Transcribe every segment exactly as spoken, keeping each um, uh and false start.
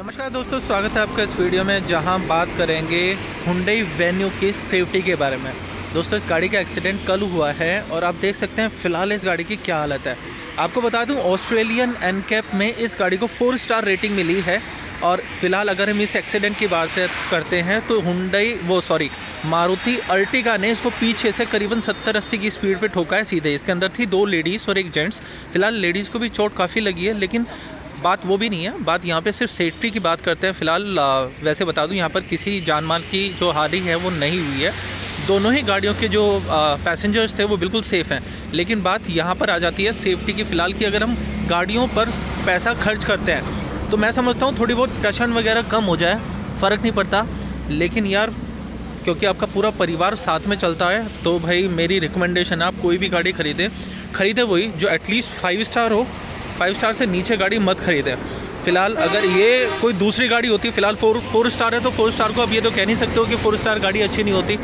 नमस्कार दोस्तों, स्वागत है आपका इस वीडियो में जहां बात करेंगे Hyundai वेन्यू की सेफ्टी के बारे में। दोस्तों, इस गाड़ी का एक्सीडेंट कल हुआ है और आप देख सकते हैं फ़िलहाल इस गाड़ी की क्या हालत है। आपको बता दूं ऑस्ट्रेलियन एनकैप में इस गाड़ी को फोर स्टार रेटिंग मिली है। और फिलहाल अगर हम इस एक्सीडेंट की बात करते हैं तो Hyundai वो सॉरी मारुति अर्टिगा ने इसको पीछे से करीबन सत्तर अस्सी की स्पीड पे ठोका है सीधे। इसके अंदर थी दो लेडीज़ और एक जेंट्स। फिलहाल लेडीज़ को भी चोट काफ़ी लगी है, लेकिन बात वो भी नहीं है। बात यहाँ पे सिर्फ सेफ्टी की बात करते हैं। फिलहाल वैसे बता दूँ यहाँ पर किसी जानमाल की जो हानि है वो नहीं हुई है। दोनों ही गाड़ियों के जो पैसेंजर्स थे वो बिल्कुल सेफ़ हैं। लेकिन बात यहाँ पर आ जाती है सेफ्टी की। फ़िलहाल की अगर हम गाड़ियों पर पैसा खर्च करते हैं तो मैं समझता हूँ थोड़ी बहुत टशन वगैरह कम हो जाए, फ़र्क नहीं पड़ता। लेकिन यार क्योंकि आपका पूरा परिवार साथ में चलता है तो भाई मेरी रिकमेंडेशन है आप कोई भी गाड़ी ख़रीदें ख़रीदें वही जो एटलीस्ट फाइव स्टार हो। फाइव स्टार से नीचे गाड़ी मत खरीदें। फ़िलहाल अगर ये कोई दूसरी गाड़ी होती, फ़िलहाल फोर फोर स्टार है, तो फोर स्टार को आप ये तो कह नहीं सकते हो कि फोर स्टार गाड़ी अच्छी नहीं होती।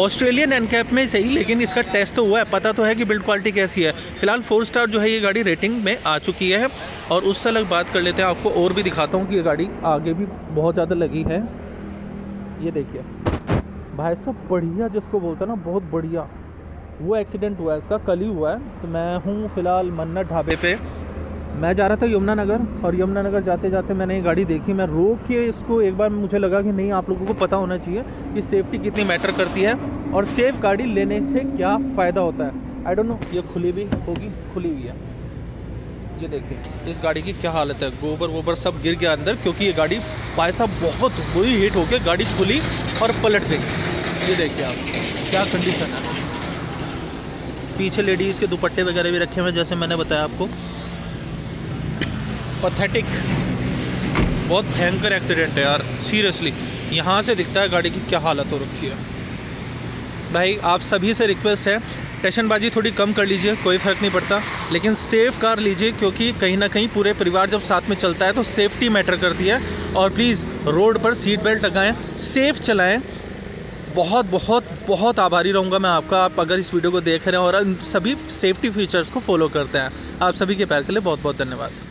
ऑस्ट्रेलियन एनकैप में सही, लेकिन इसका टेस्ट तो हुआ है, पता तो है कि बिल्ड क्वालिटी कैसी है। फ़िलहाल फोर स्टार जो है ये गाड़ी रेटिंग में आ चुकी है। और उससे अलग बात कर लेते हैं, आपको और भी दिखाता हूँ कि ये गाड़ी आगे भी बहुत ज़्यादा लगी है। ये देखिए भाई साहब, बढ़िया जिसको बोलते हैं ना, बहुत बढ़िया वो एक्सीडेंट हुआ है इसका, कल ही हुआ है। तो मैं हूँ फ़िलहाल मन्नत ढाबे पर, मैं जा रहा था यमुना नगर। और यमुना नगर जाते जाते मैंने ये गाड़ी देखी। मैं रोक के इसको एक बार मुझे लगा कि नहीं, आप लोगों को पता होना चाहिए कि सेफ्टी कितनी मैटर करती है और सेफ गाड़ी लेने से क्या फ़ायदा होता है। आई डोंट नो, ये खुली भी होगी, खुली हुई है। ये देखिए इस गाड़ी की क्या हालत है, गोबर वोबर सब गिर गया अंदर, क्योंकि ये गाड़ी पैसा बहुत बुरी हिट होकर गाड़ी खुली और पलट गई। ये देखिए आप क्या कंडीशन है। पीछे लेडीज़ के दुपट्टे वगैरह भी रखे हुए, जैसे मैंने बताया आपको। पैथेटिक, बहुत भयंकर एक्सीडेंट है यार, सीरियसली। यहाँ से दिखता है गाड़ी की क्या हालत हो रखी है। भाई आप सभी से रिक्वेस्ट है, टेंशनबाजी थोड़ी कम कर लीजिए, कोई फ़र्क नहीं पड़ता, लेकिन सेफ़ कार लीजिए। क्योंकि कहीं ना कहीं पूरे परिवार जब साथ में चलता है तो सेफ्टी मैटर करती है। और प्लीज़ रोड पर सीट बेल्ट लगाएँ, सेफ़ चलाएँ। बहुत बहुत बहुत आभारी रहूँगा मैं आपका, आप अगर इस वीडियो को देख रहे हैं और सभी सेफ्टी फीचर्स को फॉलो करते हैं। आप सभी के प्यार के लिए बहुत बहुत धन्यवाद।